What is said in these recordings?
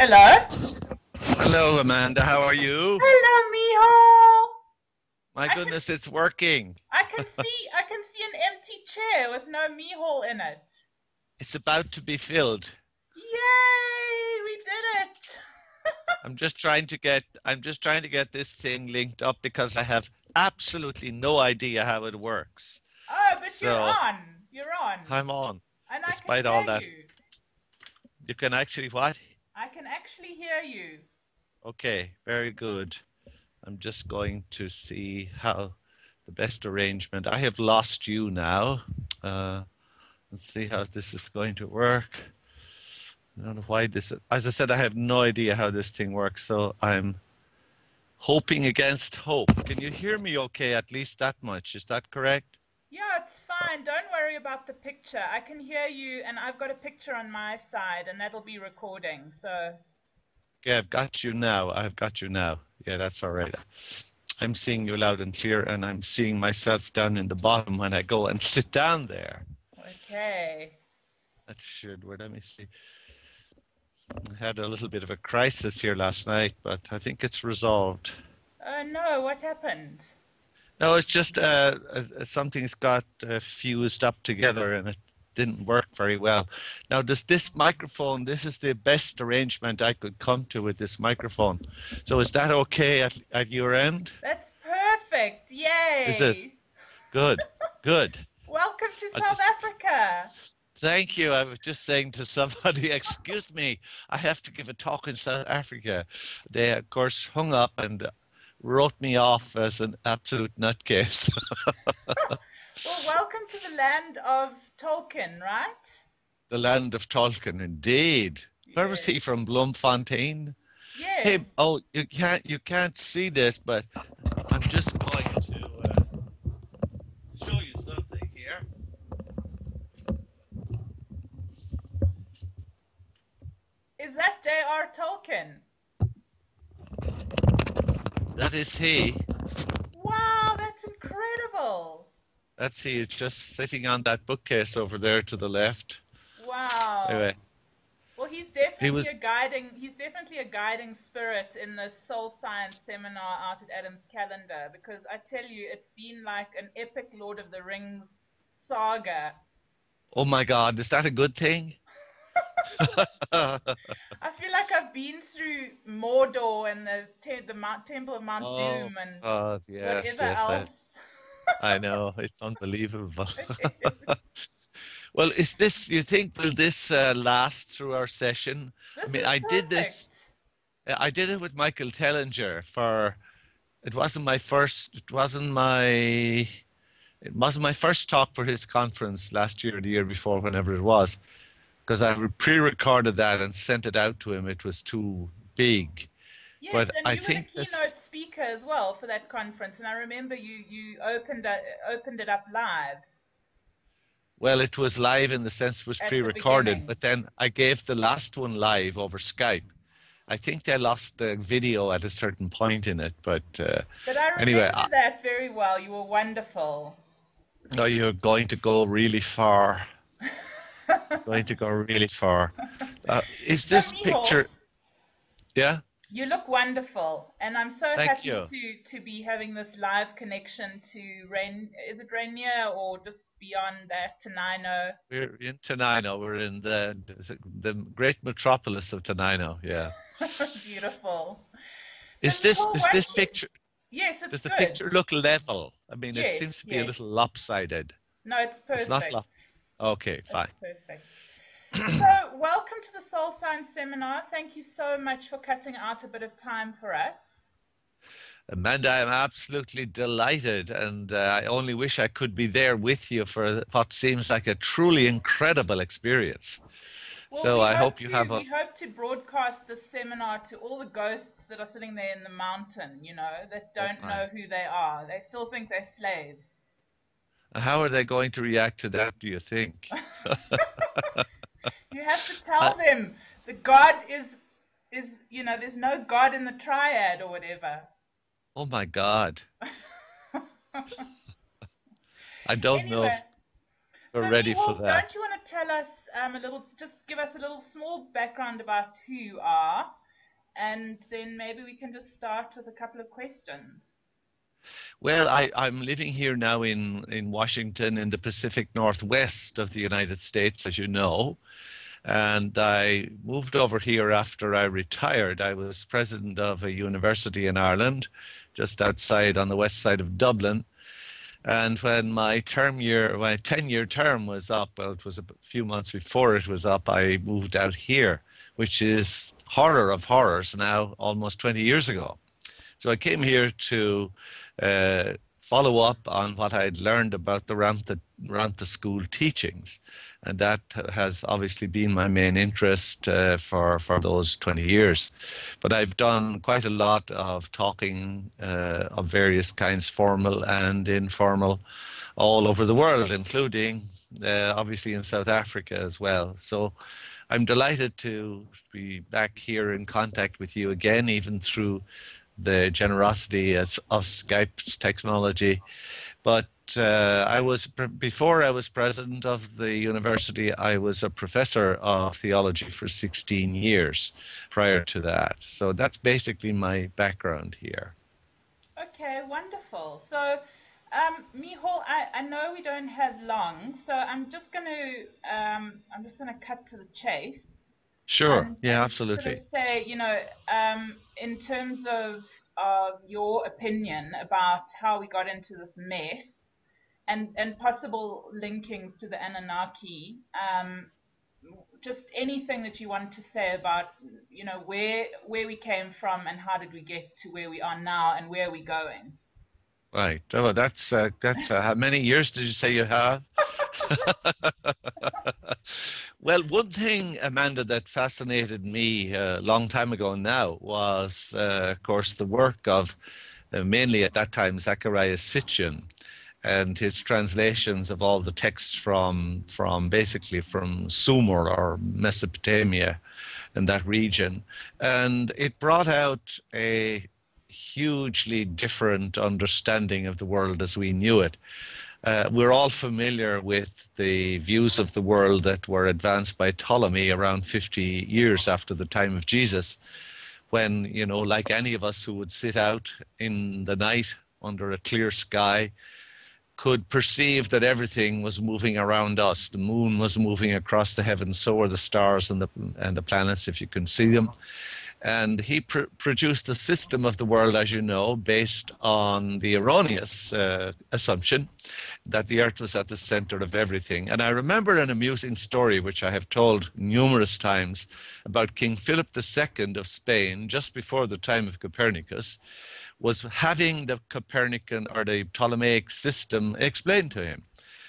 Hello. Hello, Amanda. How are you? Hello, Miceal. My goodness, it's working. I can see an empty chair with no Miceal in it. It's about to be filled. Yay! We did it. I'm just trying to get this thing linked up because I have absolutely no idea how it works. Oh, but so, you're on. You're on. I'm on. And despite I can all that. You can actually what? I can actually hear you. Okay, very good. I'm just going to see how the best arrangement. I have lost you now. Let's see how this is going to work. I don't know why this, as I said, I have no idea how this thing works, so I'm hoping against hope. Can you hear me okay, at least that much? Is that correct? Yeah, it's fine. Don't worry about the picture. I can hear you, and I've got a picture on my side, and that'll be recording, so. Okay, I've got you now. I've got you now. Yeah, that's all right. I'm seeing you loud and clear, and I'm seeing myself down in the bottom when I go and sit down there. Okay. That should work. Let me see. I had a little bit of a crisis here last night, but I think it's resolved. No, what happened? No, it's just something's got fused up together and it didn't work very well. Now, does this microphone, this is the best arrangement I could come to with this microphone. So is that okay at your end? That's perfect. Yay. Is it? Good, good. Welcome to South Africa. Thank you. I was just saying to somebody, excuse me, I have to give a talk in South Africa. They, of course, hung up and wrote me off as an absolute nutcase. Well, welcome to the land of Tolkien, right? The land of Tolkien, indeed. Yes. Where was he from? Bloemfontein? Yes. Hey, oh, you can't see this, but I'm just going to show you something. Is that J.R. Tolkien? That is he. Wow, that's incredible. That's he. It's just sitting on that bookcase over there to the left. Wow. Anyway. Well, he's definitely a guiding spirit in the Soul Science Seminar out at Adam's Calendar, because I tell you, it's been like an epic Lord of the Rings saga. Oh my God, is that a good thing? I feel like I've been through Mordor and the Temple of Mount Doom and yes, whatever else. I know, it's unbelievable. Well, is this? You think will this last through our session? I did it with Michael Tellinger. It wasn't my first talk for his conference last year or the year before, whenever it was. Because I pre-recorded that and sent it out to him. It was too big. Yes, but and you were a keynote speaker as well for that conference. And I remember you opened it up live. Well, it was live in the sense it was pre-recorded. But then I gave the last one live over Skype. I think they lost the video at a certain point in it. But I remember that very well. You were wonderful. No, you're going to go really far. Going to go really far. Is this picture? Yeah? You look wonderful. And I'm so happy to be having this live connection to Rainier or just beyond that, Tenino? We're in Tenino. We're in the great metropolis of Tenino, yeah. Beautiful. Is this picture? Yes, it's good. Does the picture look level? I mean, yes, it seems to be a little lopsided. No, it's perfect. It's not lopsided. Okay, fine. That's perfect. So, welcome to the Soul Science Seminar. Thank you so much for cutting out a bit of time for us. Amanda, I'm absolutely delighted, and I only wish I could be there with you for what seems like a truly incredible experience. Well, so, we hope to broadcast this seminar to all the ghosts that are sitting there in the mountain, you know, that don't know who they are. They still think they're slaves. How are they going to react to that, do you think? You have to tell them the God is, you know, there's no God in the triad or whatever. Oh, my God. I don't know if we're ready for that. Don't you want to tell us just give us a little small background about who you are, and then maybe we can just start with a couple of questions. Well, I'm living here now in Washington, in the Pacific Northwest of the United States, as you know. And I moved over here after I retired. I was president of a university in Ireland, just outside on the west side of Dublin. And when my 10-year term was up, well, it was a few months before it was up, I moved out here, which is horror of horrors now, almost 20 years ago. So I came here to follow up on what I had learned about the Ramtha school teachings. And that has obviously been my main interest for those 20 years. But I've done quite a lot of talking of various kinds, formal and informal, all over the world, including obviously in South Africa as well. So I'm delighted to be back here in contact with you again, even through the generosity of Skype's technology. But before I was president of the university, I was a professor of theology for 16 years prior to that. So that's basically my background here. Okay, wonderful. So, Miceal, I know we don't have long, so I'm just gonna cut to the chase. Sure. Yeah, absolutely. Sort of say, you know, in terms of your opinion about how we got into this mess and possible linkings to the Anunnaki, just anything that you want to say about, you know, where we came from and how did we get to where we are now and where are we going? Right. Oh, that's how many years did you say you have? Well, one thing, Amanda, that fascinated me a long time ago now was, of course, the work of mainly at that time Zecharia Sitchin and his translations of all the texts basically from Sumer or Mesopotamia in that region. And it brought out a hugely different understanding of the world as we knew it. We're all familiar with the views of the world that were advanced by Ptolemy around 50 years after the time of Jesus, when, you know, like any of us who would sit out in the night under a clear sky, could perceive that everything was moving around us. The moon was moving across the heavens, so were the stars and the planets, if you can see them. And he produced a system of the world, as you know, based on the erroneous assumption that the earth was at the center of everything. And I remember an amusing story, which I have told numerous times, about King Philip II of Spain, just before the time of Copernicus, was having the Copernican or the Ptolemaic system explained to him,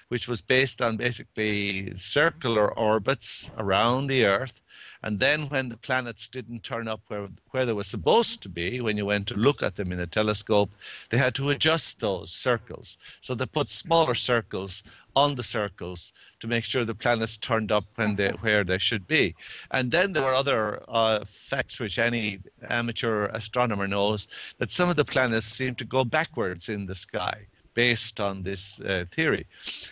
which was based on basically circular orbits around the earth. And then when the planets didn't turn up where they were supposed to be, when you went to look at them in a telescope, they had to adjust those circles. So they put smaller circles on the circles to make sure the planets turned up where they should be. And then there were other facts which any amateur astronomer knows, that some of the planets seem to go backwards in the sky, based on this theory.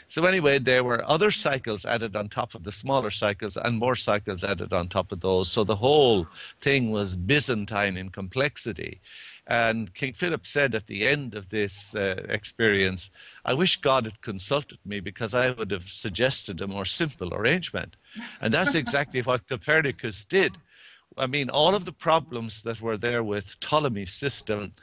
So anyway, there were other cycles added on top of the smaller cycles and more cycles added on top of those. So the whole thing was Byzantine in complexity. And King Philip said at the end of this experience, I wish God had consulted me because I would have suggested a more simple arrangement. And that's exactly what Copernicus did. I mean, all of the problems that were there with Ptolemy's system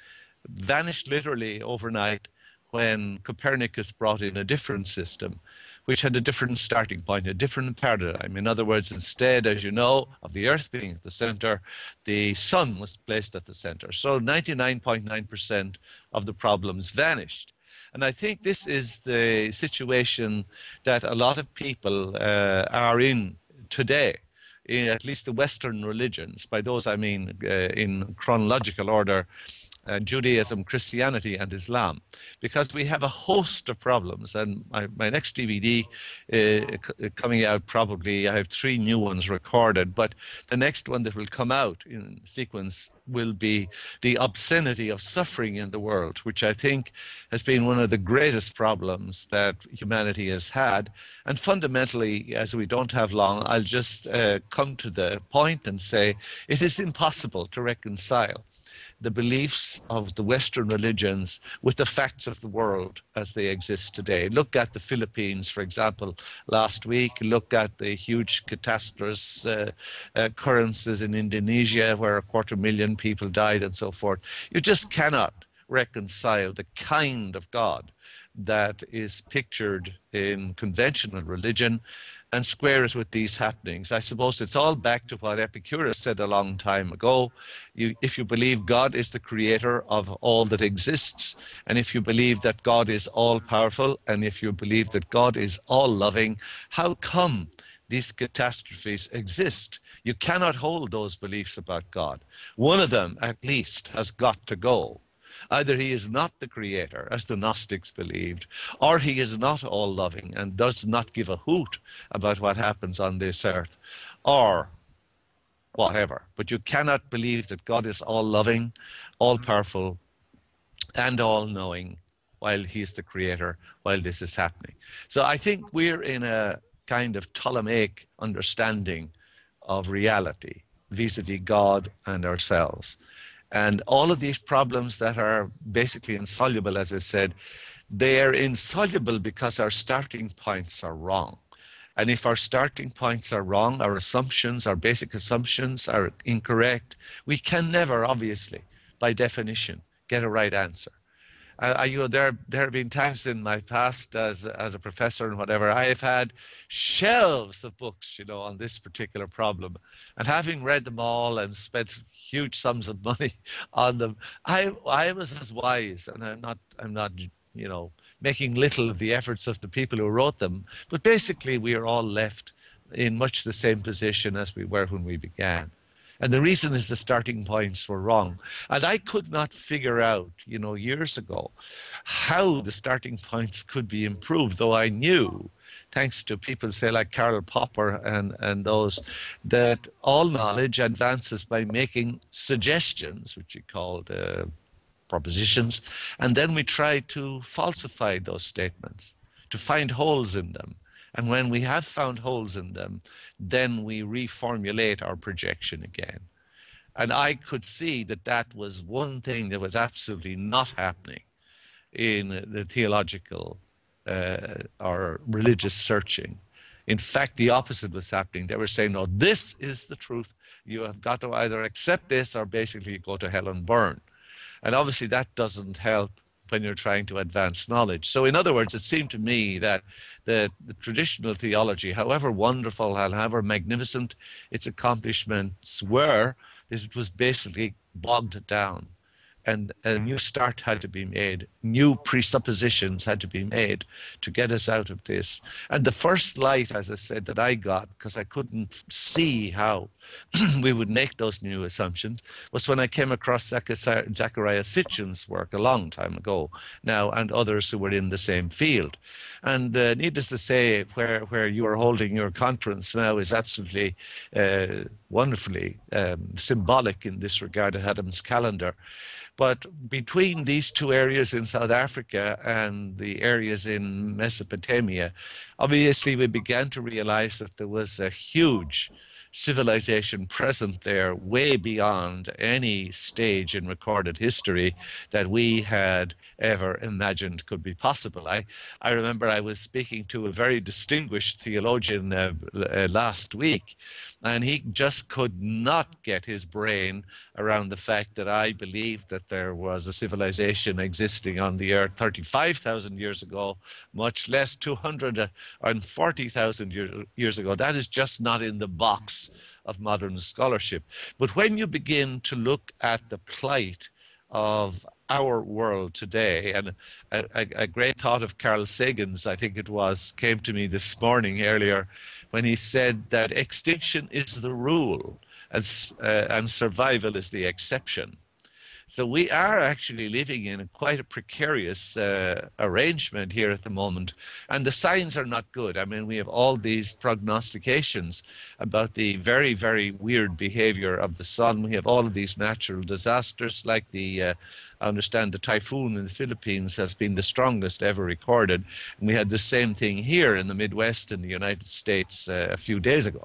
vanished literally overnight when Copernicus brought in a different system, which had a different starting point, a different paradigm. In other words, instead, as you know, of the Earth being at the center, the Sun was placed at the center. So 99.9% of the problems vanished. And I think this is the situation that a lot of people are in today, in at least the Western religions. By those I mean in chronological order, Judaism, Christianity, and Islam, because we have a host of problems. And my next DVD coming out probably, I have 3 new ones recorded, but the next one that will come out in sequence will be the obscenity of suffering in the world, which I think has been one of the greatest problems that humanity has had. And fundamentally, as we don't have long, I'll just come to the point and say it is impossible to reconcile the beliefs of the Western religions with the facts of the world as they exist today. Look at the Philippines, for example, last week. Look at the huge catastrophes, occurrences in Indonesia where 250,000 people died and so forth. You just cannot reconcile the kind of God that is pictured in conventional religion and square it with these happenings. I suppose it's all back to what Epicurus said a long time ago. If you believe God is the creator of all that exists, and if you believe that God is all-powerful, and if you believe that God is all-loving, how come these catastrophes exist? You cannot hold those beliefs about God. One of them, at least, has got to go. Either he is not the creator, as the Gnostics believed, or he is not all-loving and does not give a hoot about what happens on this earth, or whatever. But you cannot believe that God is all-loving, all-powerful, and all-knowing while he is the creator, while this is happening. So I think we're in a kind of Ptolemaic understanding of reality vis-a-vis God and ourselves. And all of these problems that are basically insoluble, as I said, they are insoluble because our starting points are wrong. And if our starting points are wrong, our assumptions, our basic assumptions are incorrect, we can never, obviously, by definition, get a right answer. There have been times in my past as a professor and whatever, I have had shelves of books, you know, on this particular problem. And having read them all and spent huge sums of money on them, I was as wise, and I'm not, you know, making little of the efforts of the people who wrote them. But basically, we are all left in much the same position as we were when we began. And the reason is the starting points were wrong. And I could not figure out, you know, years ago, how the starting points could be improved, though I knew, thanks to people, say, like Karl Popper and those, that all knowledge advances by making suggestions, which he called propositions, and then we try to falsify those statements, to find holes in them. And when we have found holes in them, then we reformulate our projection again. And I could see that that was one thing that was absolutely not happening in the theological or religious searching. In fact, the opposite was happening. They were saying, no, this is the truth. You have got to either accept this or basically go to hell and burn. And obviously that doesn't help when you're trying to advance knowledge. So in other words, it seemed to me that the traditional theology, however wonderful and however magnificent its accomplishments were, that it was basically bogged down. And a new start had to be made. New presuppositions had to be made to get us out of this. And the first light, as I said, that I got, because I couldn't see how we would make those new assumptions, was when I came across Zecharia Sitchin's work a long time ago now, and others who were in the same field. And needless to say, where you are holding your conference now is absolutely wonderfully symbolic in this regard, Adam's calendar. But between these two areas in South Africa and the areas in Mesopotamia, obviously we began to realize that there was a huge civilization present there way beyond any stage in recorded history that we had ever imagined could be possible. I remember I was speaking to a very distinguished theologian last week, and he just could not get his brain around the fact that I believed that there was a civilization existing on the earth 35,000 years ago, much less 240,000 years ago. That is just not in the box of modern scholarship. But when you begin to look at the plight of our world today, and a great thought of Carl Sagan's, I think it was, came to me this morning earlier, when he said that extinction is the rule and survival is the exception. So we are actually living in quite a precarious arrangement here at the moment, and the signs are not good. I mean, we have all these prognostications about the very, very weird behavior of the sun. We have all of these natural disasters, like the I understand the typhoon in the Philippines has been the strongest ever recorded, and we had the same thing here in the Midwest in the United States a few days ago.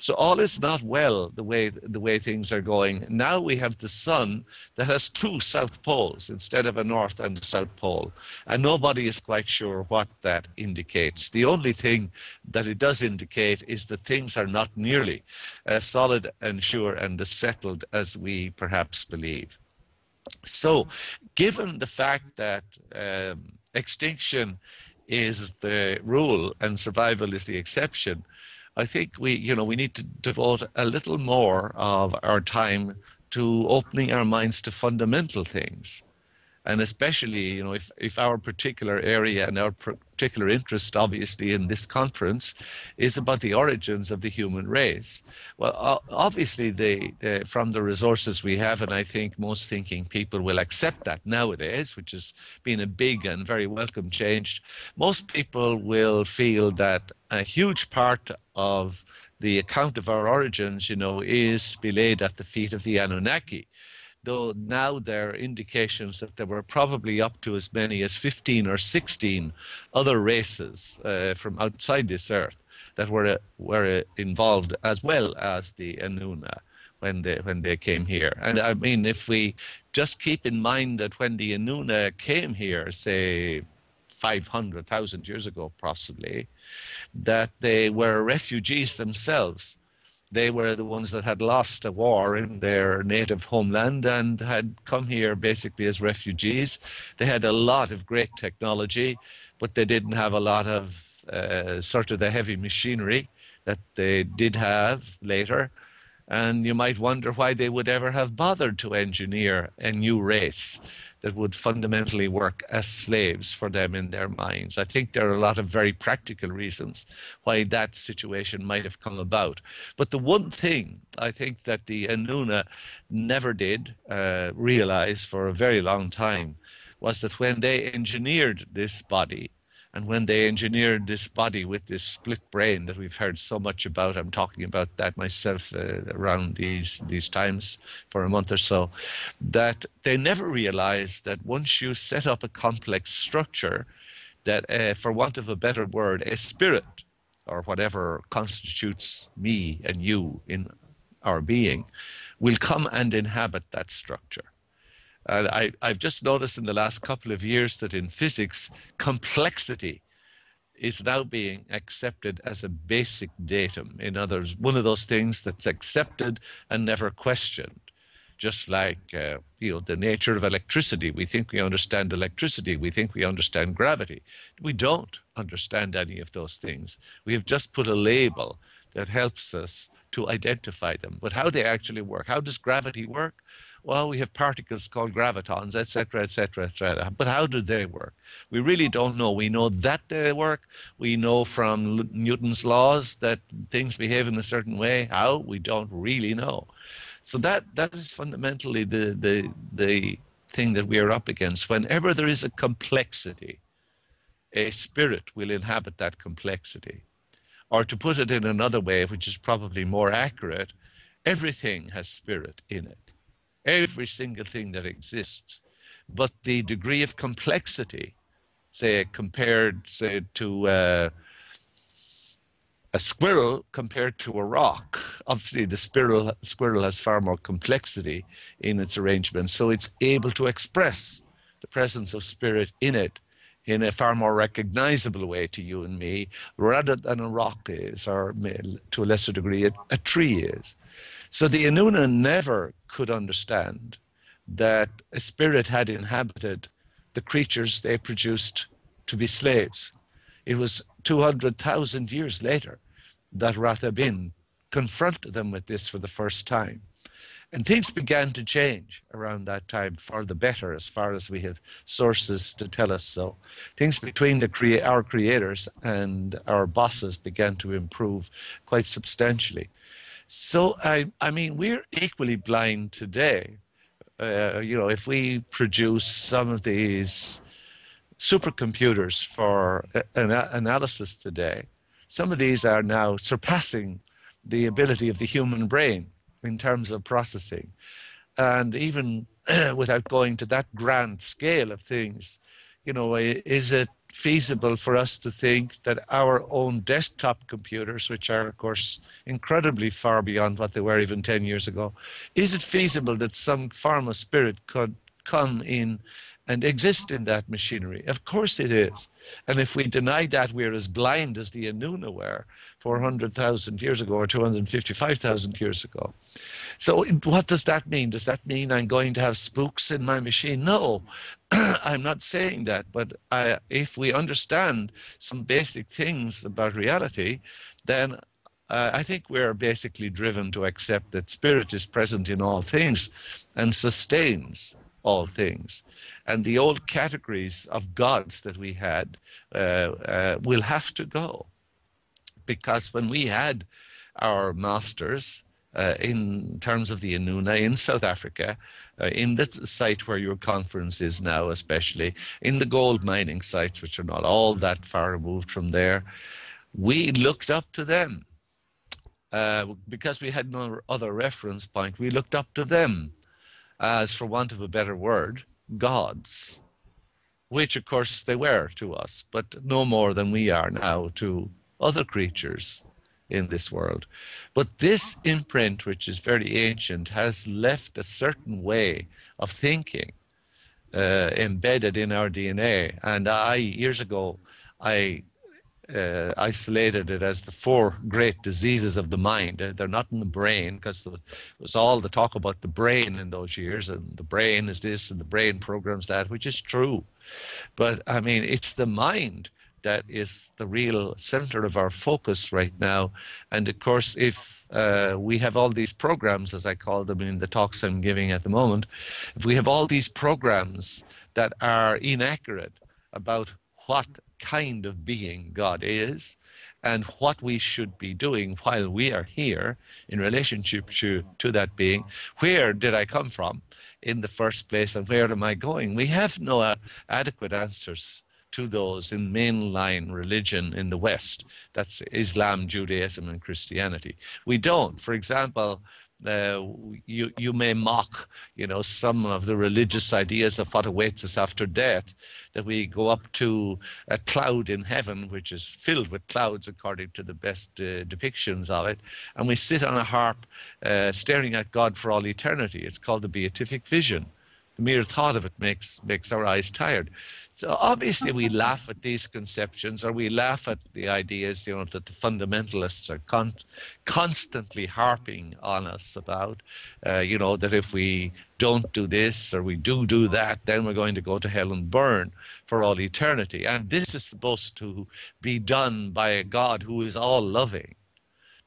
So all is not well the way things are going. Now we have the sun that has two south poles instead of a north and a south pole, and nobody is quite sure what that indicates. The only thing that it does indicate is that things are not nearly as solid and sure and as settled as we perhaps believe. So given the fact that extinction is the rule and survival is the exception, I think we need to devote a little more of our time to opening our minds to fundamental things. And especially, you know, if our particular area and our particular interest, obviously, in this conference is about the origins of the human race. Well, obviously, from the resources we have, and I think most thinking people will accept that nowadays, which has been a big and very welcome change, most people will feel that a huge part of the account of our origins, you know, is to be laid at the feet of the Anunnaki. Though now there are indications that there were probably up to as many as 15 or 16 other races from outside this earth that were involved, as well as the Anuna when they came here. And I mean, if we just keep in mind that when the Anuna came here, say 500,000 years ago possibly, that they were refugees themselves. They were the ones that had lost a war in their native homeland and had come here basically as refugees. They had a lot of great technology, but they didn't have a lot of sort of the heavy machinery that they did have later. And you might wonder why they would ever have bothered to engineer a new race that would fundamentally work as slaves for them in their minds. I think there are a lot of very practical reasons why that situation might have come about. But the one thing I think that the Anuna never did realize for a very long time was that when they engineered this body, and when they engineered this body with this split brain that we've heard so much about, I'm talking about that myself around these times for a month or so, that they never realized that once you set up a complex structure, that for want of a better word, a spirit or whatever constitutes me and you in our being will come and inhabit that structure. And I've just noticed in the last couple of years that in physics, complexity is now being accepted as a basic datum. In others, one of those things that's accepted and never questioned. Just like the nature of electricity. We think we understand electricity. We think we understand gravity. We don't understand any of those things. We have just put a label that helps us to identify them. But how they actually work, how does gravity work? Well, we have particles called gravitons, etc., etc., etc. But how do they work? We really don't know. We know that they work. We know from Newton's laws that things behave in a certain way. How? We don't really know. So that is fundamentally the thing that we are up against. Whenever there is a complexity, a spirit will inhabit that complexity. Or to put it in another way, which is probably more accurate, everything has spirit in it. Every single thing that exists, but the degree of complexity, say compared to a squirrel compared to a rock, obviously the squirrel has far more complexity in its arrangement, so it's able to express the presence of spirit in it in a far more recognizable way to you and me, rather than a rock is, or to a lesser degree, a tree is. So the Anuna never could understand that a spirit had inhabited the creatures they produced to be slaves. It was 200,000 years later that Rathabin confronted them with this for the first time. And things began to change around that time for the better, as far as we have sources to tell us so. Things between our creators and our bosses began to improve quite substantially. So, I mean, we're equally blind today if we produce some of these supercomputers for analysis today, some of these are now surpassing the ability of the human brain in terms of processing. And even without going to that grand scale of things, you know, is it feasible for us to think that our own desktop computers, which are, of course, incredibly far beyond what they were even 10 years ago, is it feasible that some form of spirit could come in and exist in that machinery? Of course it is. And if we deny that, we're as blind as the Anuna were 400,000 years ago or 255,000 years ago. So what does that mean? Does that mean I'm going to have spooks in my machine? No, I'm not saying that. But if we understand some basic things about reality, then I think we're basically driven to accept that spirit is present in all things and sustains all things. And the old categories of gods that we had will have to go. Because when we had our masters in terms of the Anuna in South Africa, in the site where your conference is now especially, in the gold mining sites, which are not all that far removed from there, we looked up to them. Because we had no other reference point, we looked up to them as, for want of a better word, gods, which of course they were to us, but no more than we are now to other creatures in this world. But this imprint, which is very ancient, has left a certain way of thinking embedded in our DNA. And years ago, I isolated it as the 4 great diseases of the mind. They're not in the brain, because it was all the talk about the brain in those years, and the brain is this and the brain programs that, which is true. But I mean, it's the mind that is the real center of our focus right now. And of course, if we have all these programs, as I call them in the talks I'm giving at the moment, if we have all these programs that are inaccurate about what kind of being God is and what we should be doing while we are here in relationship to that being. Where did I come from in the first place and where am I going? We have no adequate answers to those in mainline religion in the West. That's Islam, Judaism, and Christianity. We don't. For example, you may mock, you know, some of the religious ideas of what awaits us after death, that we go up to a cloud in heaven, which is filled with clouds according to the best depictions of it, and we sit on a harp staring at God for all eternity. It's called the beatific vision. The mere thought of it makes our eyes tired. So obviously we laugh at these conceptions, or we laugh at the ideas, you know, that the fundamentalists are constantly harping on us about, you know, that if we don't do this or we do that, then we're going to go to hell and burn for all eternity. And this is supposed to be done by a God who is all loving.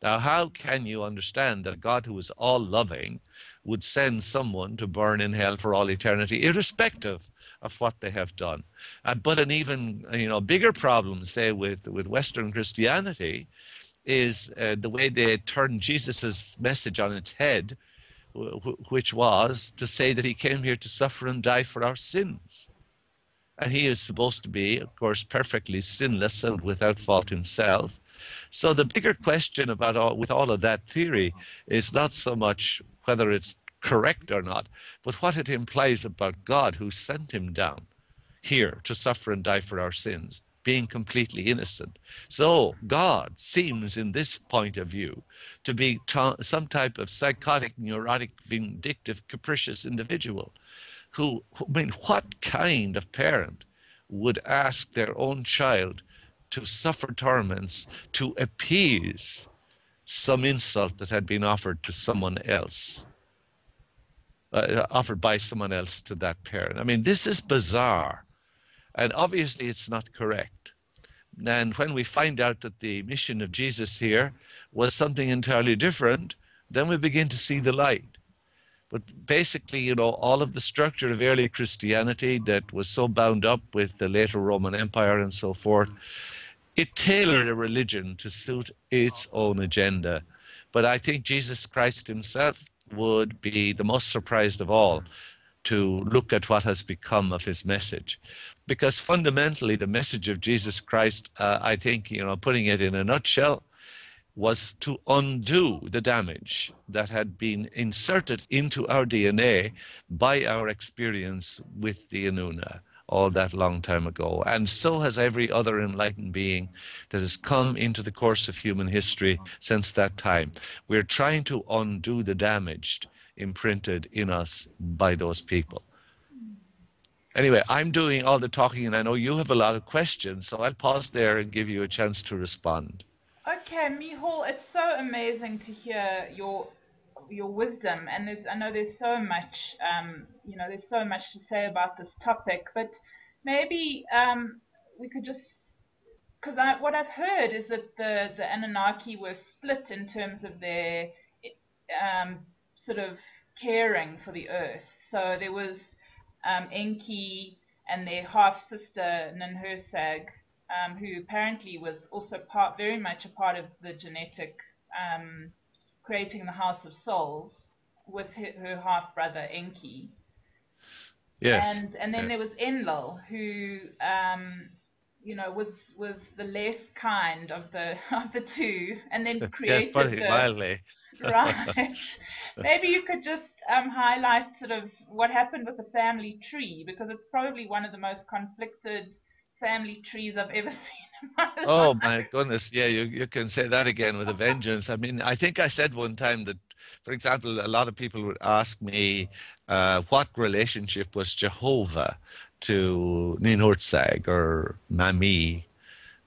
Now, how can you understand that a God who is all loving would send someone to burn in hell for all eternity, irrespective of what they have done? But an even bigger problem, say, with Western Christianity is the way they turned Jesus's message on its head, which was to say that he came here to suffer and die for our sins. And he is supposed to be, of course, perfectly sinless and without fault himself. So the bigger question about all of that theory is not so much whether it's correct or not, but what it implies about God who sent him down here to suffer and die for our sins, being completely innocent. So God seems, in this point of view, to be some type of psychotic, neurotic, vindictive, capricious individual who, I mean, what kind of parent would ask their own child to suffer torments to appease some insult that had been offered to someone else, offered by someone else to that parent? I mean, this is bizarre, and obviously it's not correct. And when we find out that the mission of Jesus here was something entirely different, then we begin to see the light. But basically, you know, all of the structure of early Christianity that was so bound up with the later Roman Empire and so forth, it tailored a religion to suit its own agenda. But I think Jesus Christ himself would be the most surprised of all to look at what has become of his message. Because fundamentally, the message of Jesus Christ, I think, putting it in a nutshell, was to undo the damage that had been inserted into our DNA by our experience with the Anuna all that long time ago. And so has every other enlightened being that has come into the course of human history since that time. We're trying to undo the damage imprinted in us by those people. Anyway, I'm doing all the talking, and I know you have a lot of questions, so I'll pause there and give you a chance to respond. Okay, Miceal, it's so amazing to hear your wisdom, and I know there's so much, there's so much to say about this topic, but maybe we could just, because what I've heard is that the Anunnaki were split in terms of their sort of caring for the earth. So there was Enki and their half-sister Ninhursag, who apparently was also very much a part of the genetic creating the House of Souls with her half-brother Enki. Yes. And then there was Enlil, who was the less kind of the two, and then created. Yes, right. Maybe you could just highlight sort of what happened with the family tree, because it's probably one of the most conflicted family trees I've ever seen in my life. Oh my goodness! Yeah, you can say that again with a vengeance. I mean, I think I said one time that, for example, a lot of people would ask me what relationship was Jehovah to Ninhursag or Mami.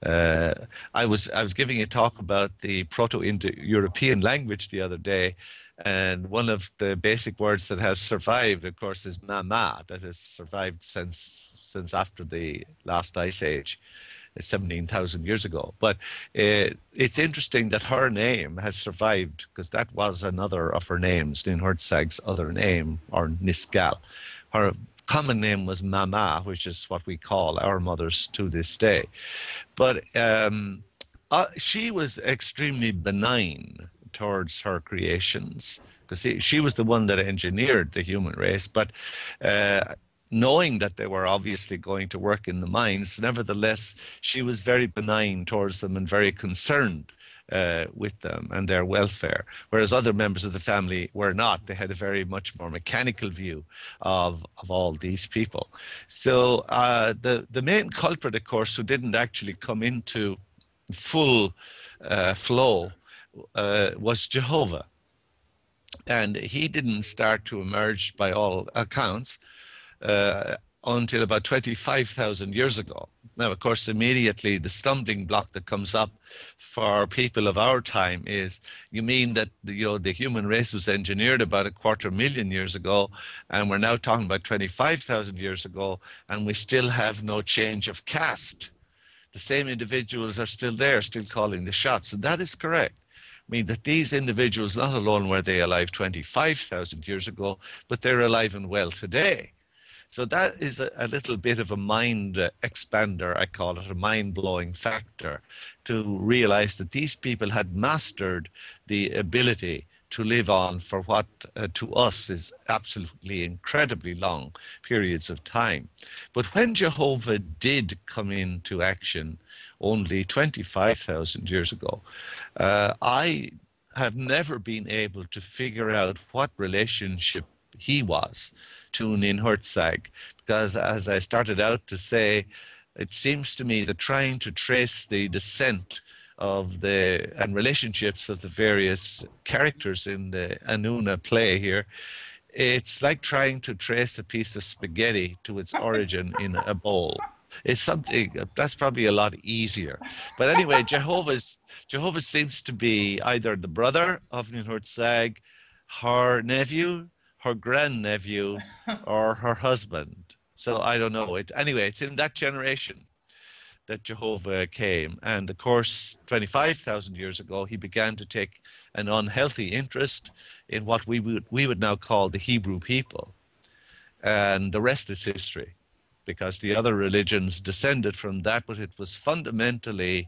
I was giving a talk about the Proto-Indo-European language the other day, and one of the basic words that has survived, of course, is mama, that has survived since after the last ice age, 17,000 years ago. But it's interesting that her name has survived, because that was another of her names, Ninhursag's other name, or Nisgal. Her common name was Mama, which is what we call our mothers to this day. But she was extremely benign towards her creations, because she was the one that engineered the human race. But knowing that they were obviously going to work in the mines, nevertheless, she was very benign towards them and very concerned with them and their welfare, whereas other members of the family were not. They had a very much more mechanical view of all these people. So the main culprit, of course, who didn't actually come into full flow was Jehovah. And he didn't start to emerge, by all accounts, until about 25,000 years ago. Now, of course, immediately the stumbling block that comes up for people of our time is, you mean that the human race was engineered about 250,000 years ago, and we're now talking about 25,000 years ago, and we still have no change of caste. The same individuals are still there, still calling the shots, and that is correct. I mean, that these individuals, not alone were they alive 25,000 years ago, but they're alive and well today. So that is a little bit of a mind expander, I call it, a mind-blowing factor, to realize that these people had mastered the ability to live on for what to us is absolutely incredibly long periods of time. But when Jehovah did come into action only 25,000 years ago, I have never been able to figure out what relationship he was to Ninhursag, because as I started out to say, it seems to me that trying to trace the descent of the and relationships of the various characters in the Anuna play here, it's like trying to trace a piece of spaghetti to its origin in a bowl. It's something that's probably a lot easier. But anyway, Jehovah seems to be either the brother of Ninhursag, her nephew, her grandnephew, or her husband. So I don't know. Anyway, it's in that generation that Jehovah came. And of course, 25,000 years ago, he began to take an unhealthy interest in what we would now call the Hebrew people. And the rest is history, because the other religions descended from that, but it was fundamentally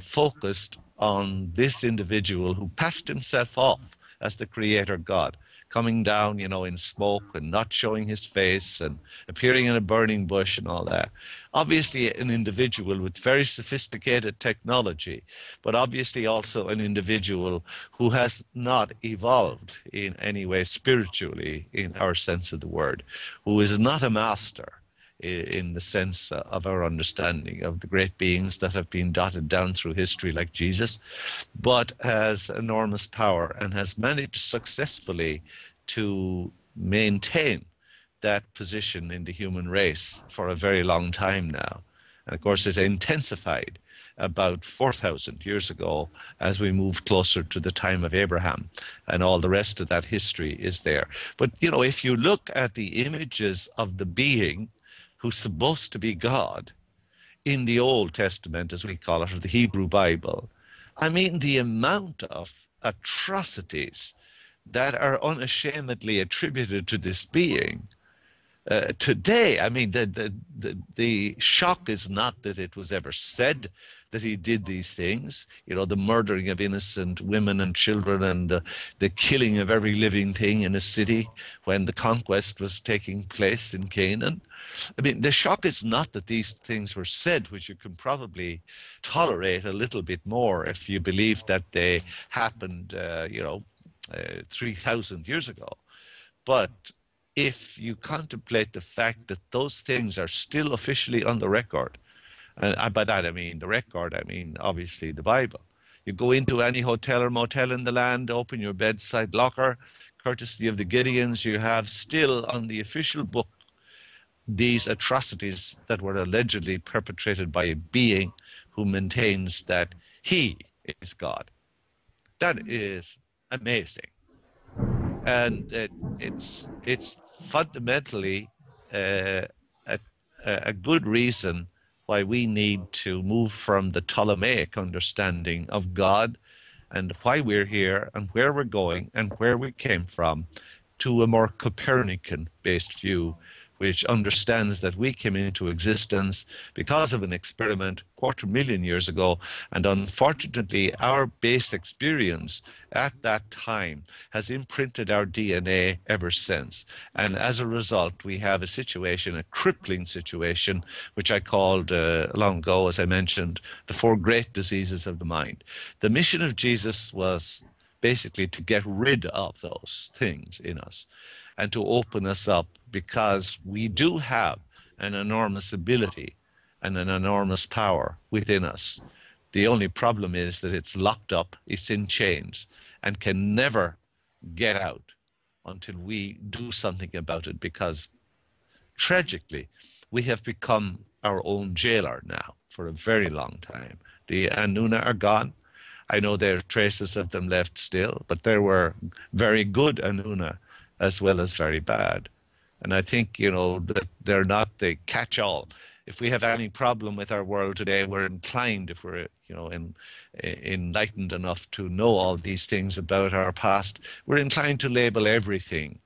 focused on this individual who passed himself off That's the creator God coming down, you know, in smoke and not showing his face and appearing in a burning bush and all that. Obviously an individual with very sophisticated technology, but obviously also an individual who has not evolved in any way spiritually in our sense of the word, who is not a master in the sense of our understanding of the great beings that have been dotted down through history like Jesus, but has enormous power and has managed successfully to maintain that position in the human race for a very long time now. And of course it intensified about 4,000 years ago as we move closer to the time of Abraham, and all the rest of that history is there. But you know, if you look at the images of the being who's supposed to be God in the Old Testament, as we call it, or the Hebrew Bible, I mean, the amount of atrocities that are unashamedly attributed to this being today, I mean, the shock is not that it was ever said that he did these things, you know, the murdering of innocent women and children and the killing of every living thing in a city when the conquest was taking place in Canaan. I mean, the shock is not that these things were said, which you can probably tolerate a little bit more if you believe that they happened, 3,000 years ago. But if you contemplate the fact that those things are still officially on the record, and by that I mean the record, I mean obviously the Bible. You go into any hotel or motel in the land, open your bedside locker, courtesy of the Gideons, you have still on the official book these atrocities that were allegedly perpetrated by a being who maintains that he is God. That is amazing. And it's fundamentally a good reason why we need to move from the Ptolemaic understanding of God and why we're here and where we're going and where we came from to a more Copernican-based view, which understands that we came into existence because of an experiment 250,000 years ago. And unfortunately, our base experience at that time has imprinted our DNA ever since. And as a result, we have a situation, a crippling situation, which I called long ago, as I mentioned, the four great diseases of the mind. The mission of Jesus was basically to get rid of those things in us and to open us up, because we do have an enormous ability and an enormous power within us. The only problem is that it's locked up, it's in chains, and can never get out until we do something about it, because tragically, we have become our own jailer now for a very long time. The Anuna are gone. I know there are traces of them left still, but there were very good Anuna as well as very bad. And I think, you know, that they're not the catch-all. If we have any problem with our world today, we're inclined, if we're, you know, enlightened enough to know all these things about our past, we're inclined to label everything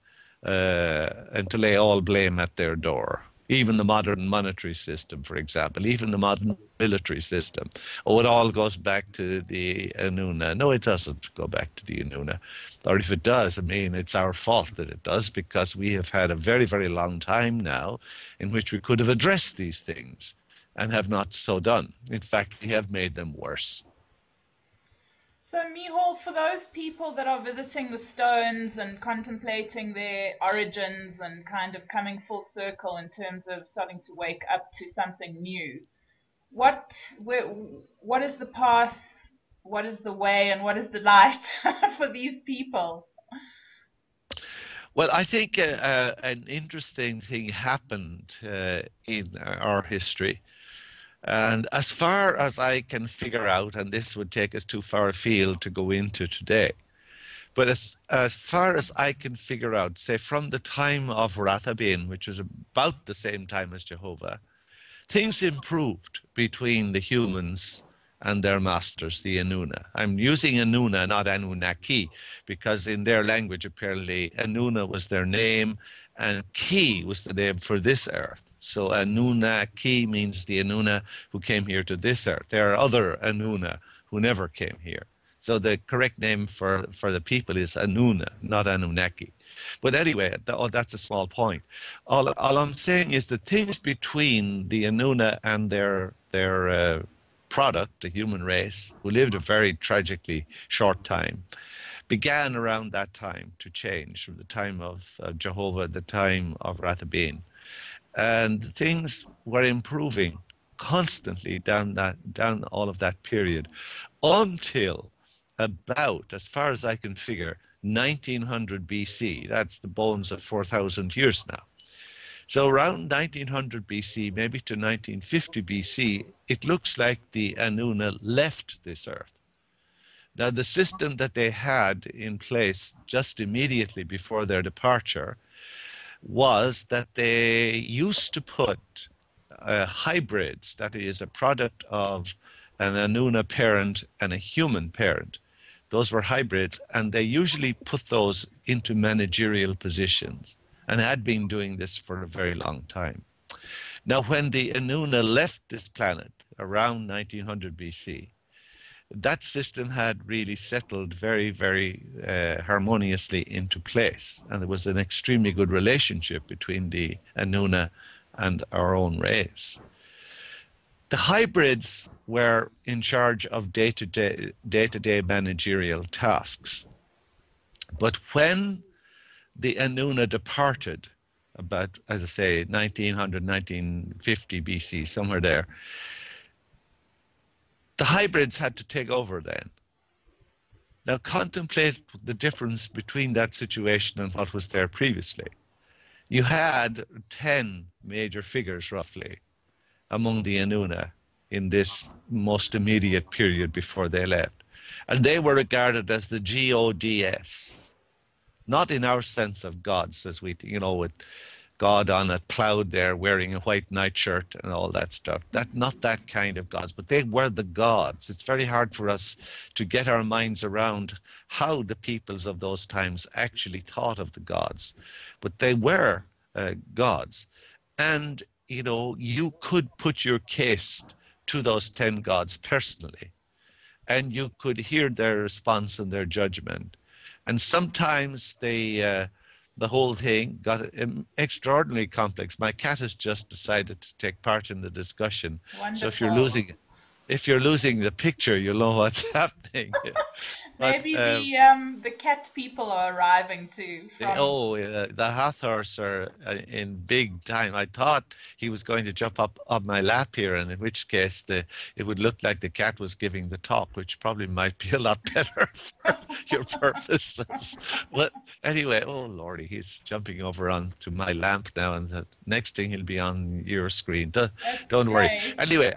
and to lay all blame at their door. Even the modern monetary system, for example, even the modern military system. Oh, it all goes back to the Anuna. No, it doesn't go back to the Anuna. Or if it does, I mean, it's our fault that it does, because we have had a very, very long time now in which we could have addressed these things and have not so done. In fact, we have made them worse. So, Miceal, for those people that are visiting the stones and contemplating their origins and kind of coming full circle in terms of starting to wake up to something new, what is the path, what is the way, and what is the light for these people? Well, I think an interesting thing happened in our history. And as far as I can figure out, and this would take us too far afield to go into today, but as far as I can figure out, say from the time of Rathabin, which was about the same time as Jehovah, things improved between the humans and their masters, the Anuna. I'm using Anuna, not Anunnaki, because in their language, apparently, Anuna was their name, and Ki was the name for this earth. So Anunnaki means the Anuna who came here to this earth. There are other Anuna who never came here. So the correct name for the people is Anuna, not Anunnaki. But anyway, that's a small point. All I'm saying is the things between the Anuna and their product, the human race, who lived a very tragically short time, began around that time to change, from the time of Jehovah, the time of Rathabin. And things were improving constantly down all of that period, until about, as far as I can figure, 1900 BC. That's the bones of 4,000 years now. So around 1900 BC, maybe to 1950 BC, it looks like the Anuna left this earth. Now, the system that they had in place just immediately before their departure was that they used to put hybrids, that is a product of an Anuna parent and a human parent. Those were hybrids, and they usually put those into managerial positions, and had been doing this for a very long time. Now, when the Anuna left this planet around 1900 BC, that system had really settled very, very harmoniously into place. And there was an extremely good relationship between the Anuna and our own race. The hybrids were in charge of day-to-day managerial tasks. But when the Anuna departed, about, as I say, 1900, 1950 BC, somewhere there, the hybrids had to take over then. Now contemplate the difference between that situation and what was there previously. You had 10 major figures, roughly, among the Anuna in this most immediate period before they left. And they were regarded as the gods, not in our sense of gods, as we think, you know, with God on a cloud there wearing a white nightshirt and all that stuff. Not that kind of gods, but they were the gods. It's very hard for us to get our minds around how the peoples of those times actually thought of the gods. But they were gods. And, you know, you could put your case to those 10 gods personally. And you could hear their response and their judgment. And sometimes they... the whole thing got extraordinarily complex. My cat has just decided to take part in the discussion. Wonderful. So if you're losing the picture, you'll know what's happening. But, maybe the cat people are arriving too. The Hathors are in big time. I thought he was going to jump up on my lap here, and in which case it would look like the cat was giving the talk, which probably might be a lot better for your purposes. But anyway, oh lordy, he's jumping over onto my lamp now, and the next thing he'll be on your screen. Don't worry. Anyway,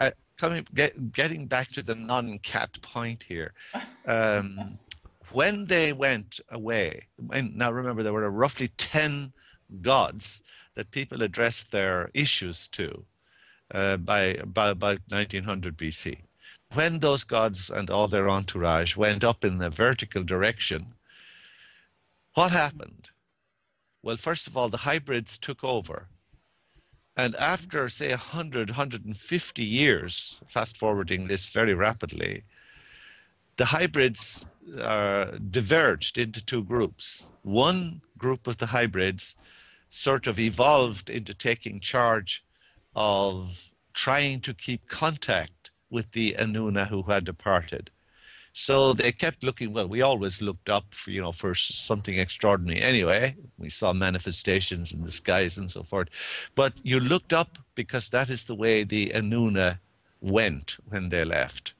getting back to the non-cat point here, when they went away, and now remember there were roughly 10 gods that people addressed their issues to by about 1900 BC. When those gods and all their entourage went up in a vertical direction, what happened? Well, first of all, the hybrids took over. And after, say, 100, 150 years, fast-forwarding this very rapidly, the hybrids diverged into two groups. One group of the hybrids sort of evolved into taking charge of trying to keep contact with the Anuna who had departed. So they kept looking. Well, we always looked up for, you know, for something extraordinary anyway. We saw manifestations in the skies and so forth. But you looked up because that is the way the Anuna went when they left.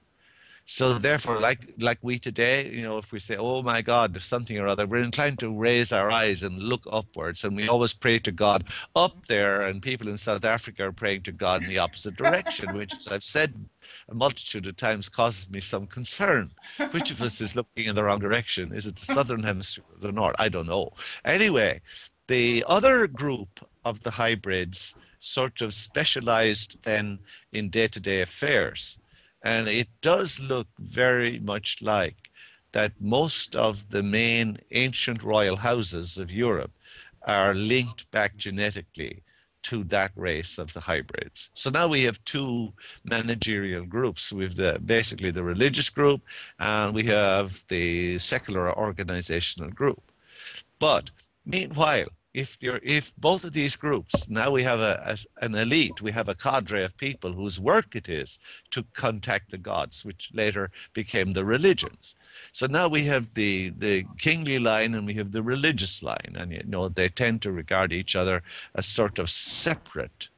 So therefore, like we today, you know, if we say, oh my God, there's something or other, we're inclined to raise our eyes and look upwards. And we always pray to God up there, and people in South Africa are praying to God in the opposite direction, which, as I've said a multitude of times, causes me some concern. Which of us is looking in the wrong direction? Is it the southern hemisphere or the north? I don't know. Anyway, the other group of the hybrids sort of specialized then in day-to-day affairs. And it does look very much like that most of the main ancient royal houses of Europe are linked back genetically to that race of the hybrids. So now we have two managerial groups. We have basically the religious group, and we have the secular organizational group. But meanwhile, if both of these groups, now we have an elite, we have a cadre of people whose work it is to contact the gods, which later became the religions. So now we have the kingly line and we have the religious line, and you know they tend to regard each other as sort of separate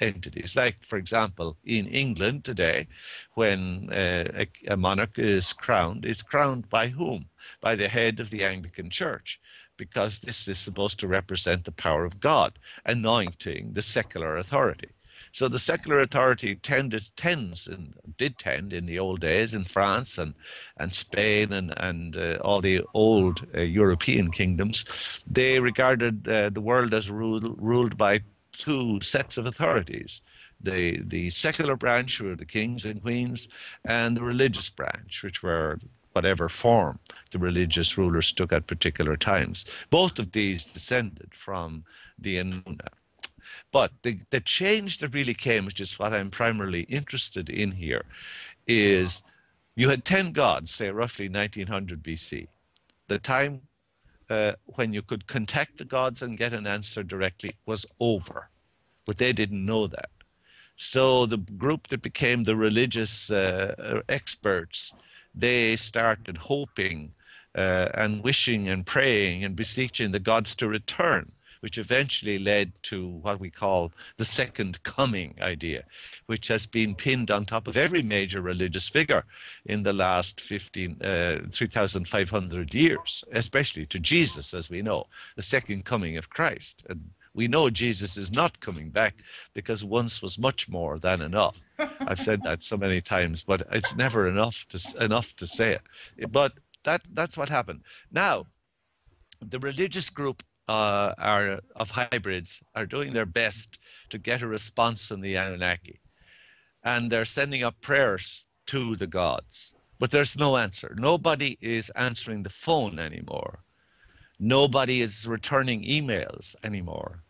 entities. Like, for example, in England today, when a monarch is crowned, it's crowned by whom? By the head of the Anglican Church, because this is supposed to represent the power of God, anointing the secular authority. So the secular authority did tend in the old days in France and Spain and all the old European kingdoms. They regarded the world as ruled by two sets of authorities, the secular branch, who were the kings and queens, and the religious branch, which were whatever form the religious rulers took at particular times. Both of these descended from the Anuna. But the change that really came, which is what I'm primarily interested in here, is you had 10 gods, say roughly 1900 BC, the time when you could contact the gods and get an answer directly was over. But they didn't know that. So the group that became the religious experts, they started hoping and wishing and praying and beseeching the gods to return, which eventually led to what we call the second coming idea, which has been pinned on top of every major religious figure in the last 3,500 years, especially to Jesus, as we know, the second coming of Christ. And we know Jesus is not coming back because once was much more than enough. I've said that so many times, but it's never enough to say it. But that's what happened. Now, the religious group of hybrids are doing their best to get a response from the Anunnaki. And they're sending up prayers to the gods. But there's no answer. Nobody is answering the phone anymore. Nobody is returning emails anymore.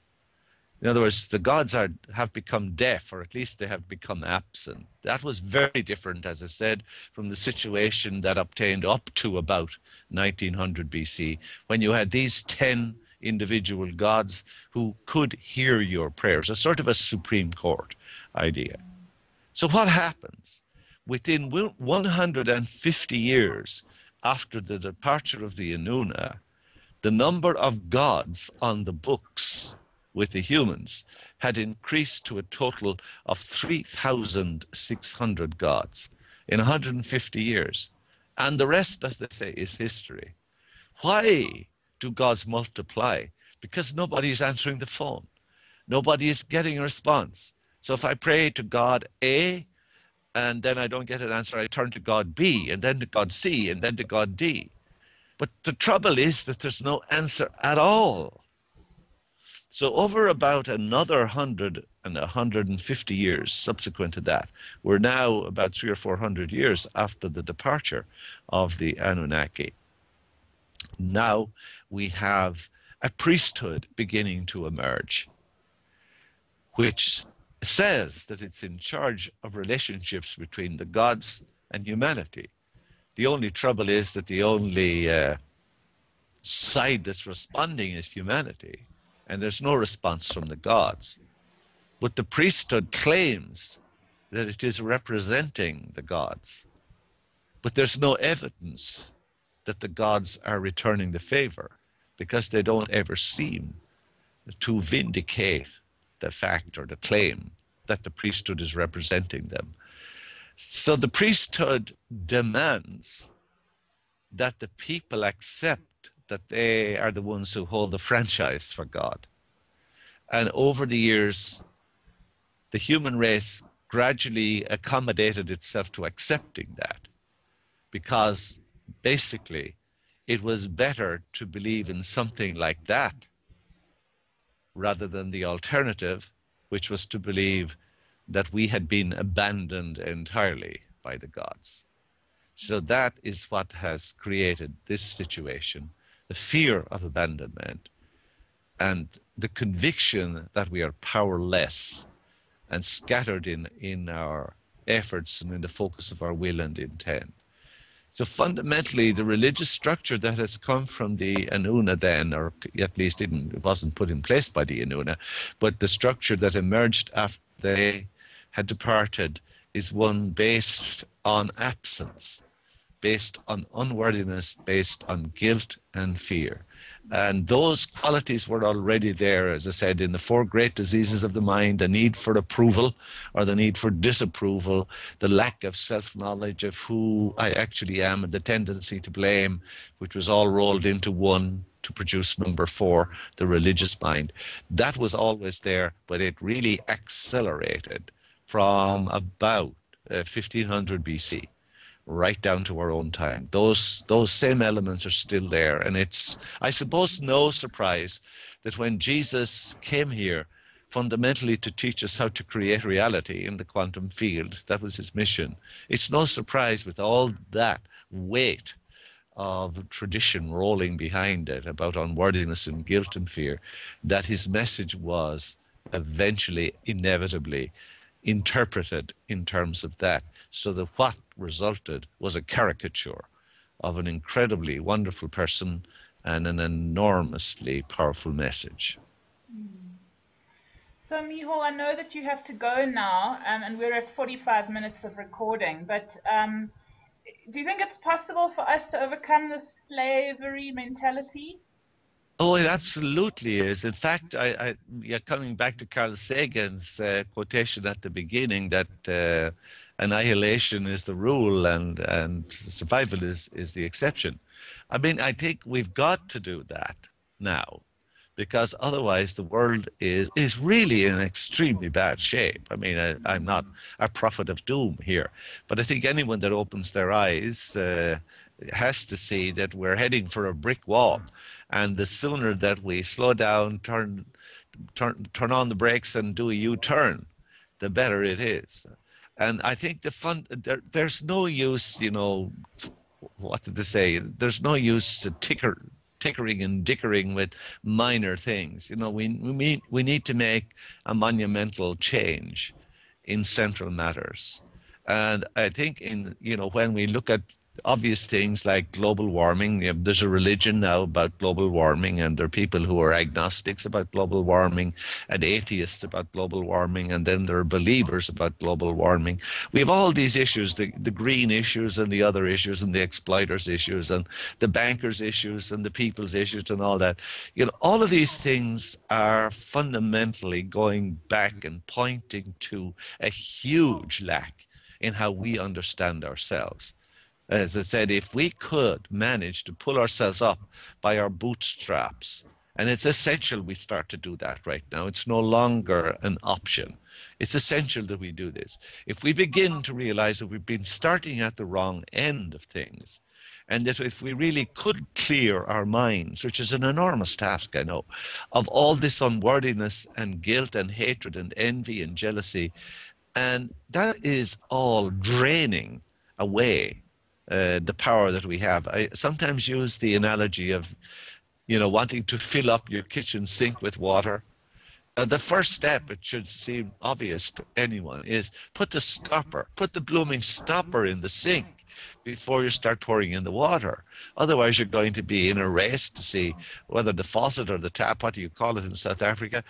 In other words, the gods have become deaf, or at least they have become absent. That was very different, as I said, from the situation that obtained up to about 1900 BC, when you had these 10 individual gods who could hear your prayers, a sort of a Supreme Court idea. So what happens? Within 150 years after the departure of the Anuna, the number of gods on the books with the humans had increased to a total of 3,600 gods in 150 years. And the rest, as they say, is history. Why do gods multiply? Because nobody is answering the phone. Nobody is getting a response. So if I pray to God A, and then I don't get an answer, I turn to God B, and then to God C, and then to God D. But the trouble is that there's no answer at all. So over about another 100 and 150 years subsequent to that, we're now about 300 or 400 years after the departure of the Anunnaki. Now we have a priesthood beginning to emerge, which says that it's in charge of relationships between the gods and humanity. The only trouble is that the only side that's responding is humanity, and there's no response from the gods. But the priesthood claims that it is representing the gods, but there's no evidence that the gods are returning the favor, because they don't ever seem to vindicate the fact or the claim that the priesthood is representing them. So the priesthood demands that the people accept that they are the ones who hold the franchise for God. And over the years, the human race gradually accommodated itself to accepting that, because basically it was better to believe in something like that rather than the alternative, which was to believe that we had been abandoned entirely by the gods. So that is what has created this situation, the fear of abandonment. And the conviction that we are powerless and scattered in our efforts and in the focus of our will and intent. So fundamentally, the religious structure that has come from the Anuna then, or at least it wasn't put in place by the Anuna, but the structure that emerged after they had departed is one based on absence, based on unworthiness, based on guilt and fear. And those qualities were already there, as I said, in the four great diseases of the mind: the need for approval or the need for disapproval, the lack of self-knowledge of who I actually am, and the tendency to blame, which was all rolled into one to produce number four, the religious mind. That was always there, but it really accelerated from about 1500 BC. Right down to our own time. Those same elements are still there. And it's, I suppose, no surprise that when Jesus came here fundamentally to teach us how to create reality in the quantum field, that was his mission. It's no surprise with all that weight of tradition rolling behind it about unworthiness and guilt and fear, that his message was eventually, inevitably, interpreted in terms of that, so that what resulted was a caricature of an incredibly wonderful person and an enormously powerful message. So Miceal, I know that you have to go now, and we're at 45 minutes of recording, but do you think it's possible for us to overcome the slavery mentality? Oh, it absolutely is. In fact, yeah, coming back to Carl Sagan's quotation at the beginning that annihilation is the rule and survival is the exception. I mean, I think we've got to do that now, because otherwise the world is really in extremely bad shape. I mean, I'm not a prophet of doom here, but I think anyone that opens their eyes has to see that we're heading for a brick wall. And the sooner that we slow down, turn on the brakes and do a U-turn, the better it is. And I think the there's no use, you know, what did they say? There's no use to tickering and dickering with minor things. You know, we need to make a monumental change in central matters. And I think in, you know, when we look at obvious things like global warming, you know, there's a religion now about global warming, and there are people who are agnostics about global warming and atheists about global warming, and then there are believers about global warming. We have all these issues, the green issues and the other issues and the exploiters issues and the bankers issues and the people's issues and all that. You know, all of these things are fundamentally going back and pointing to a huge lack in how we understand ourselves. As I said, if we could manage to pull ourselves up by our bootstraps, and it's essential we start to do that right now. It's no longer an option. It's essential that we do this. If we begin to realize that we've been starting at the wrong end of things, and that if we really could clear our minds, which is an enormous task, I know, of all this unworthiness and guilt and hatred and envy and jealousy, and that is all draining away the power that we have. I sometimes use the analogy of, you know, wanting to fill up your kitchen sink with water. The first step, it should seem obvious to anyone, is put the stopper, put the blooming stopper in the sink before you start pouring in the water. Otherwise, you're going to be in a race to see whether the faucet or the tap, what do you call it in South Africa,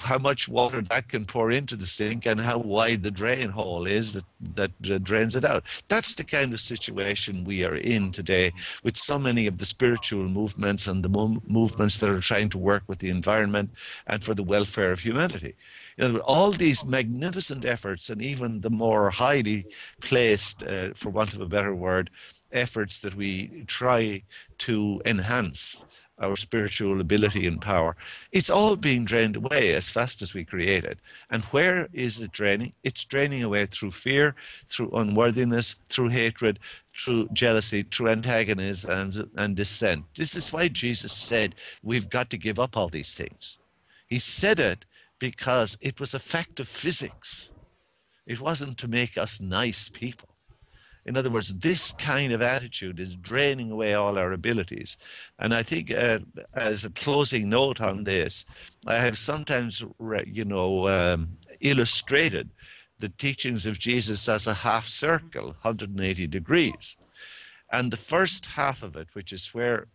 how much water that can pour into the sink and how wide the drain hole is that drains it out. That's the kind of situation we are in today with so many of the spiritual movements and the movements that are trying to work with the environment and for the welfare of humanity. You know, all these magnificent efforts, and even the more highly placed, for want of a better word, efforts that we try to enhance our spiritual ability and power, it's all being drained away as fast as we create it. And where is it draining? It's draining away through fear, through unworthiness, through hatred, through jealousy, through antagonism and dissent. This is why Jesus said we've got to give up all these things. He said it because it was a fact of physics. It wasn't to make us nice people. In other words, this kind of attitude is draining away all our abilities. And I think as a closing note on this, I have sometimes, illustrated the teachings of Jesus as a half circle, 180 degrees. And the first half of it, which is where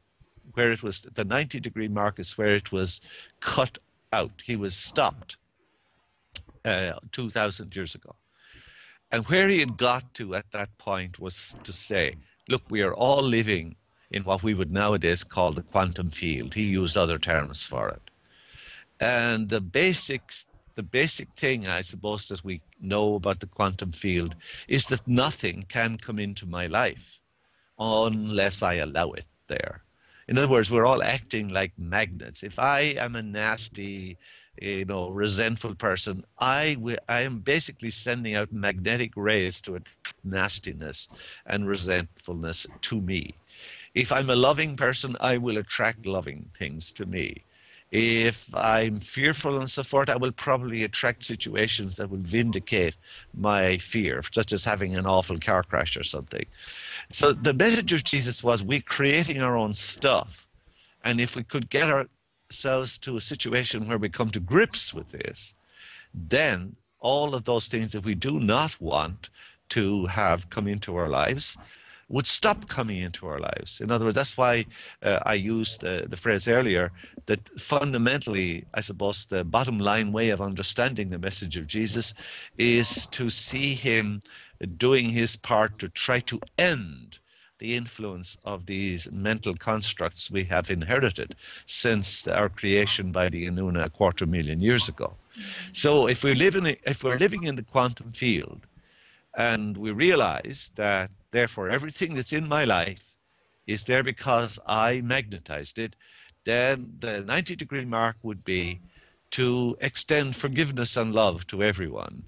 it was, the 90-degree mark is where it was cut out. He was stopped 2,000 years ago. And where he had got to at that point was to say, look, we are all living in what we would nowadays call the quantum field. He used other terms for it. And the basic thing, I suppose, that we know about the quantum field is that nothing can come into my life unless I allow it there. In other words, we're all acting like magnets. If I am a nasty, resentful person, I am basically sending out magnetic rays to attract nastiness and resentfulness to me. If I'm a loving person, I will attract loving things to me. If I'm fearful and so forth, I will probably attract situations that will vindicate my fear, such as having an awful car crash or something. So the message of Jesus was, we're creating our own stuff. And if we could get ourselves to a situation where we come to grips with this, then all of those things that we do not want to have come into our lives would stop coming into our lives. In other words, that's why I used the phrase earlier that fundamentally, I suppose, the bottom line way of understanding the message of Jesus is to see him doing his part to try to end the influence of these mental constructs we have inherited since our creation by the Anuna a 250,000 years ago. So if we're living in the quantum field, and we realize that, therefore, everything that's in my life is there because I magnetized it, then the 90-degree mark would be to extend forgiveness and love to everyone,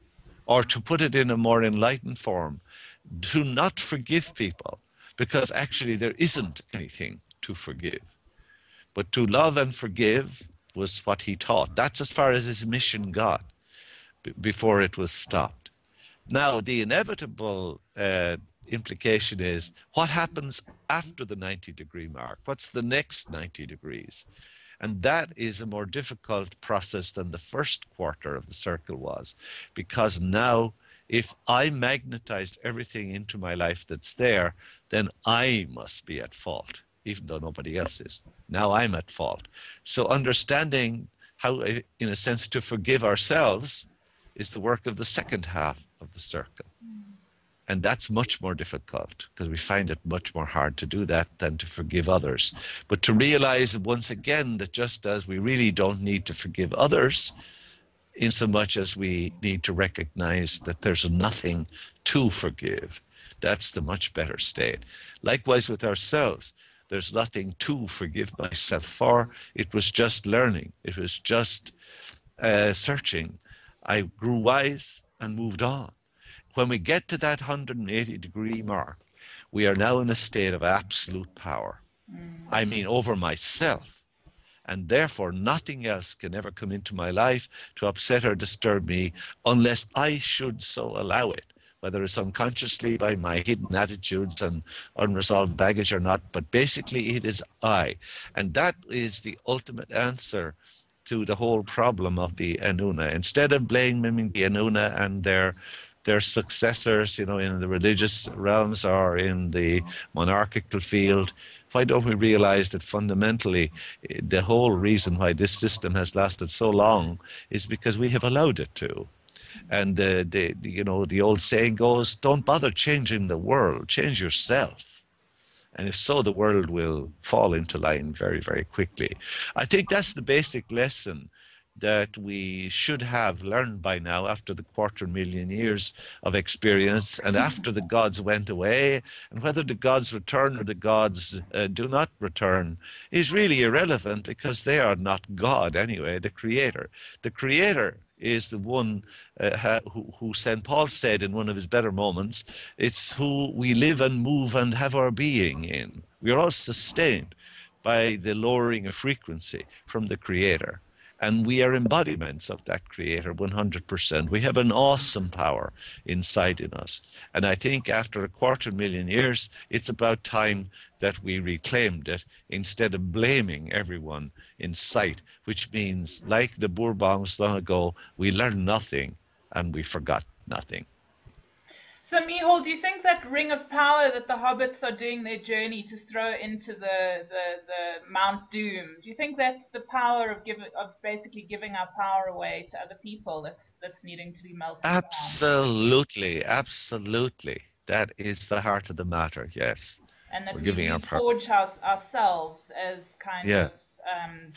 or to put it in a more enlightened form, to not forgive people, because actually there isn't anything to forgive. But to love and forgive was what he taught. That's as far as his mission got before it was stopped. Now, the inevitable implication is, what happens after the 90-degree mark? What's the next 90 degrees? And that is a more difficult process than the first quarter of the circle was, because now, if I magnetized everything into my life that's there, then I must be at fault, even though nobody else is. Now I'm at fault. So understanding how, in a sense, to forgive ourselves is the work of the second half of the circle. And that's much more difficult, because we find it much more hard to do that than to forgive others. But to realize once again that just as we really don't need to forgive others, in so much as we need to recognize that there's nothing to forgive, that's the much better state. Likewise with ourselves, there's nothing to forgive myself for. It was just learning. It was just searching. I grew wise and moved on. When we get to that 180-degree mark, we are now in a state of absolute power. I mean, over myself. And therefore, nothing else can ever come into my life to upset or disturb me unless I should so allow it, whether it's unconsciously by my hidden attitudes and unresolved baggage or not. But basically, it is I. And that is the ultimate answer to the whole problem of the Anuna. Instead of blaming the Anuna and their successors, in the religious realms or in the monarchical field, why don't we realize that fundamentally the whole reason why this system has lasted so long is because we have allowed it to? And the old saying goes, don't bother changing the world, change yourself. And if so, the world will fall into line very, very quickly. I think that's the basic lesson that we should have learned by now after the 250,000 years of experience and after the gods went away. And whether the gods return or the gods do not return is really irrelevant, because they are not God anyway, the Creator. The Creator is the one who St. Paul said in one of his better moments, it's who we live and move and have our being in. We are all sustained by the lowering of frequency from the Creator. And we are embodiments of that creator 100%. We have an awesome power inside in us. And I think after 250,000 years, it's about time that we reclaimed it instead of blaming everyone in sight, which means, like the Bourbons long ago, we learned nothing and we forgot nothing. So, Miceal, do you think that ring of power that the hobbits are doing their journey to throw into the Mount Doom, do you think that's the power of basically giving our power away to other people that's needing to be melted down? Absolutely, absolutely. That is the heart of the matter, yes. And that we forge ourselves as kind of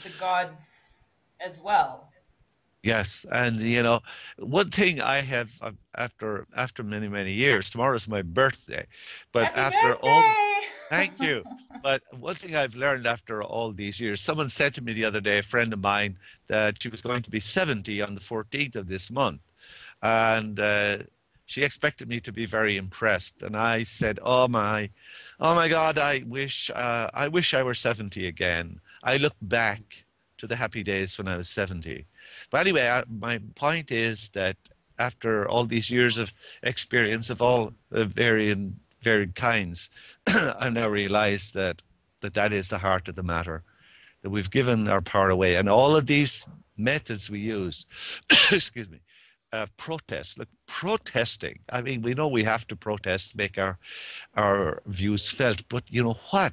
the gods as well. Yes, and you know, one thing I have after many years. Tomorrow's my birthday, but thank you. But one thing I've learned after all these years, someone said to me the other day, a friend of mine, that she was going to be 70 on the 14th of this month, and she expected me to be very impressed. And I said, "Oh my God, I wish I were 70 again. I look back to the happy days when I was 70. But anyway, my point is that after all these years of experience of all varied kinds, I now realize that is the heart of the matter, that we've given our power away. And all of these methods we use, excuse me, protest, look, protesting. I mean, we know we have to protest, make our views felt, but you know what?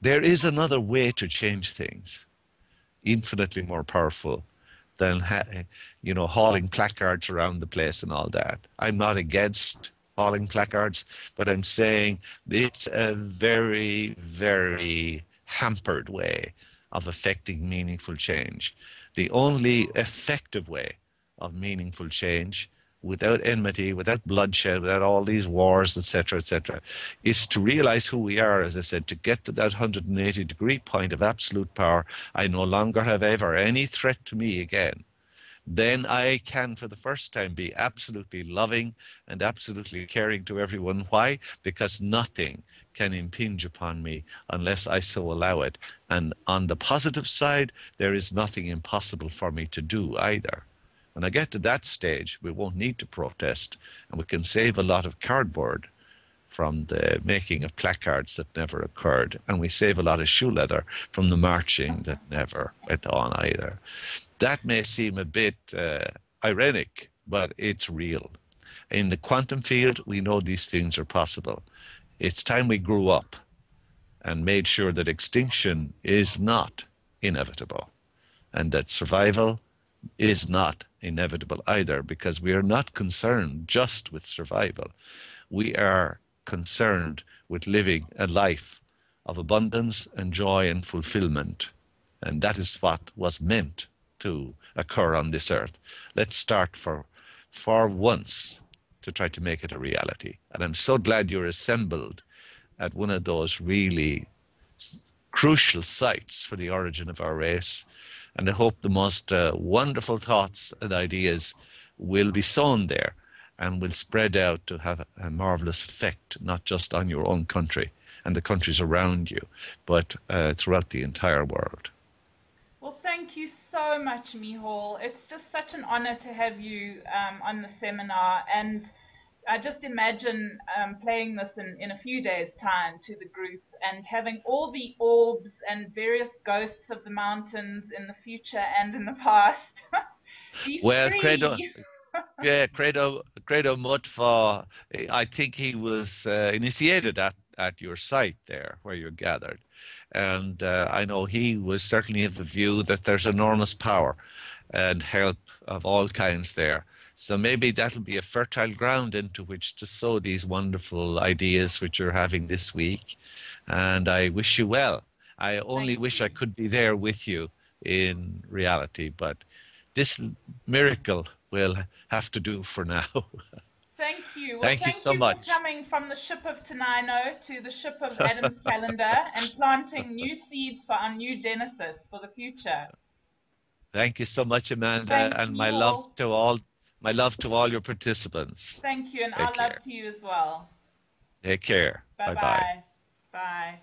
There is another way to change things, infinitely more powerful than hauling placards around the place and all that. I'm not against hauling placards, but I'm saying it's a very, very hampered way of affecting meaningful change. The only effective way of meaningful change, without enmity, without bloodshed, without all these wars, etc., is to realize who we are, as I said, to get to that 180-degree point of absolute power. I no longer have ever any threat to me again. Then I can, for the first time, be absolutely loving and absolutely caring to everyone. Why? Because nothing can impinge upon me unless I so allow it. And on the positive side, there is nothing impossible for me to do either. When I get to that stage, we won't need to protest, and we can save a lot of cardboard from the making of placards that never occurred, and we save a lot of shoe leather from the marching that never went on either. That may seem a bit ironic, but it's real. In the quantum field, we know these things are possible. It's time we grew up and made sure that extinction is not inevitable, and that survival is not inevitable either, because we are not concerned just with survival. We are concerned with living a life of abundance and joy and fulfillment. And that is what was meant to occur on this earth. Let's start for once to try to make it a reality. And I'm so glad you're assembled at one of those really crucial sites for the origin of our race. And I hope the most wonderful thoughts and ideas will be sown there and will spread out to have a marvelous effect, not just on your own country and the countries around you, but throughout the entire world. Well, thank you so much, Miceal. It's just such an honor to have you on the seminar. And I just imagine playing this in a few days' time to the group and having all the orbs and various ghosts of the mountains in the future and in the past. Well, Credo, yeah, Credo Mutwa, I think he was initiated at your site there where you're gathered. And I know he was certainly of the view that there's enormous power and help of all kinds there. So maybe that'll be a fertile ground into which to sow these wonderful ideas which you're having this week. And I wish you well. I only wish I could be there with you in reality, but this miracle will have to do for now. Thank you. Well, thank you so much for coming from the ship of Tenino to the ship of Adam's calendar and planting new seeds for our new genesis for the future. Thank you so much, Amanda, and my love to all your participants. Thank you, and our love to you as well. Take care. Bye-bye. Bye.